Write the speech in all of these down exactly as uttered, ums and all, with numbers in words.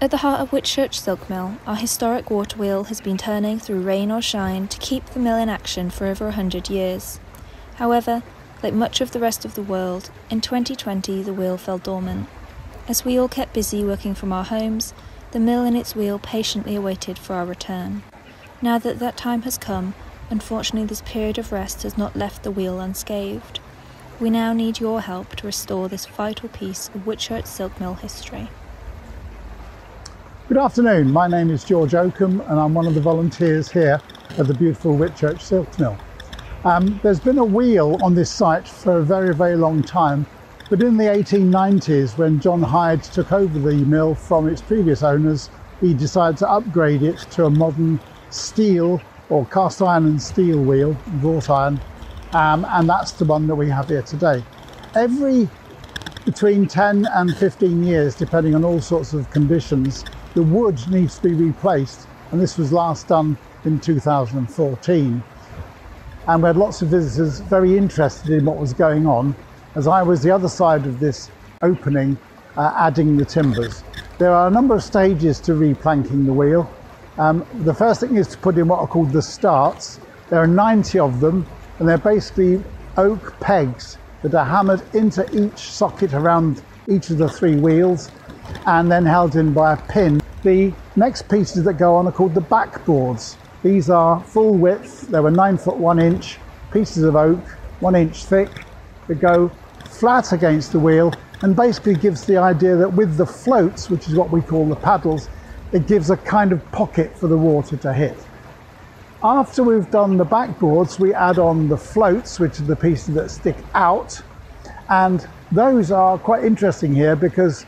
At the heart of Whitchurch Silk Mill, our historic water wheel has been turning through rain or shine to keep the mill in action for over a hundred years. However, like much of the rest of the world, in twenty twenty the wheel fell dormant. As we all kept busy working from our homes, the mill and its wheel patiently awaited for our return. Now that that time has come, unfortunately this period of rest has not left the wheel unscathed. We now need your help to restore this vital piece of Whitchurch Silk Mill history. Good afternoon, my name is George Oakham and I'm one of the volunteers here at the beautiful Whitchurch Silk Mill. Um, there's been a wheel on this site for a very, very long time, but in the eighteen nineties, when John Hyde took over the mill from its previous owners, he decided to upgrade it to a modern steel or cast iron and steel wheel, wrought iron, um, and that's the one that we have here today. Every between ten and fifteen years, depending on all sorts of conditions, the wood needs to be replaced, and this was last done in two thousand fourteen. And we had lots of visitors very interested in what was going on, as I was the other side of this opening, uh, adding the timbers. There are a number of stages to replanking the wheel. Um, the first thing is to put in what are called the starts. There are ninety of them, and they're basically oak pegs that are hammered into each socket around each of the three wheels, and then held in by a pin. The next pieces that go on are called the backboards. These are full width, they were nine foot one inch, pieces of oak, one inch thick, that go flat against the wheel, and basically gives the idea that with the floats, which is what we call the paddles, it gives a kind of pocket for the water to hit. After we've done the backboards, we add on the floats, which are the pieces that stick out, and those are quite interesting here because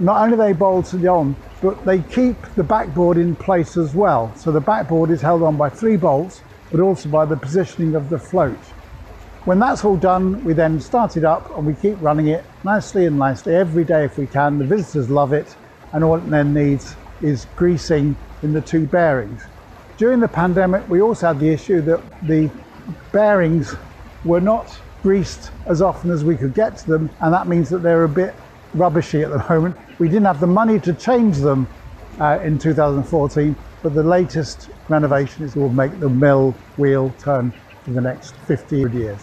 not only are they bolted on, but they keep the backboard in place as well. So the backboard is held on by three bolts, but also by the positioning of the float. When that's all done, we then start it up and we keep running it nicely and nicely every day if we can. The visitors love it, and all it then needs is greasing in the two bearings. During the pandemic, we also had the issue that the bearings were not greased as often as we could get to them, and that means that they're a bit rubbishy at the moment. We didn't have the money to change them uh, in two thousand fourteen, but the latest renovation is will make the mill wheel turn for the next fifty years.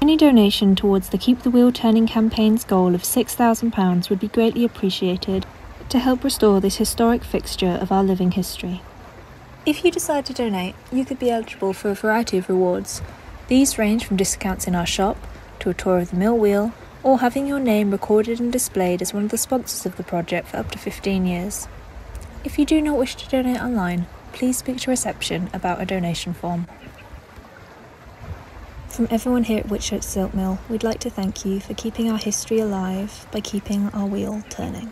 Any donation towards the Keep the Wheel Turning campaign's goal of six thousand pounds would be greatly appreciated to help restore this historic fixture of our living history. If you decide to donate, you could be eligible for a variety of rewards. These range from discounts in our shop, to a tour of the mill wheel, or having your name recorded and displayed as one of the sponsors of the project for up to fifteen years. If you do not wish to donate online, please speak to reception about a donation form. From everyone here at Whitchurch Silk Mill, we'd like to thank you for keeping our history alive by keeping our wheel turning.